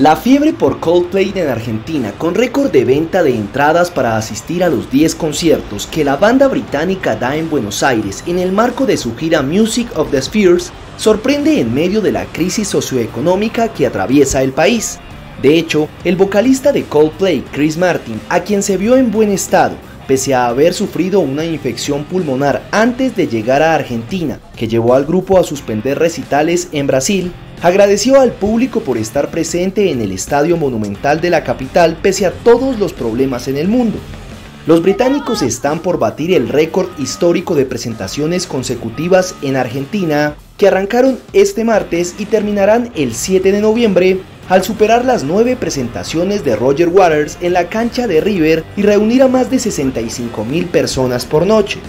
La fiebre por Coldplay en Argentina, con récord de venta de entradas para asistir a los 10 conciertos que la banda británica da en Buenos Aires en el marco de su gira Music of the Spheres, sorprende en medio de la crisis socioeconómica que atraviesa el país. De hecho, el vocalista de Coldplay, Chris Martin, a quien se vio en buen estado, pese a haber sufrido una infección pulmonar antes de llegar a Argentina, que llevó al grupo a suspender recitales en Brasil, agradeció al público por estar presente en el Estadio Monumental de la capital pese a todos los problemas en el mundo. Los británicos están por batir el récord histórico de presentaciones consecutivas en Argentina, que arrancaron este martes y terminarán el 7 de noviembre, al superar las 9 presentaciones de Roger Waters en la cancha de River y reunir a más de 65.000 personas por noche.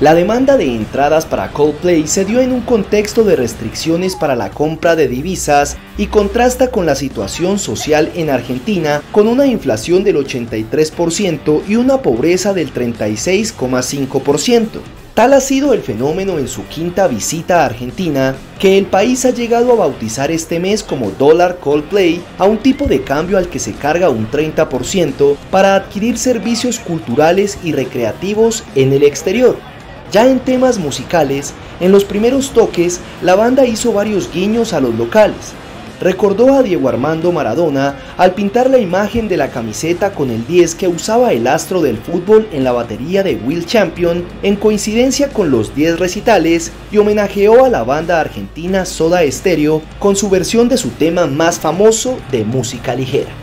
La demanda de entradas para Coldplay se dio en un contexto de restricciones para la compra de divisas y contrasta con la situación social en Argentina, con una inflación del 83% y una pobreza del 36,5%. Tal ha sido el fenómeno en su quinta visita a Argentina, que el país ha llegado a bautizar este mes como dólar Coldplay, a un tipo de cambio al que se carga un 30% para adquirir servicios culturales y recreativos en el exterior. Ya en temas musicales, en los primeros toques, la banda hizo varios guiños a los locales. Recordó a Diego Armando Maradona al pintar la imagen de la camiseta con el 10 que usaba el astro del fútbol en la batería de Will Champion, en coincidencia con los 10 recitales, y homenajeó a la banda argentina Soda Estéreo con su versión de su tema más famoso de música ligera.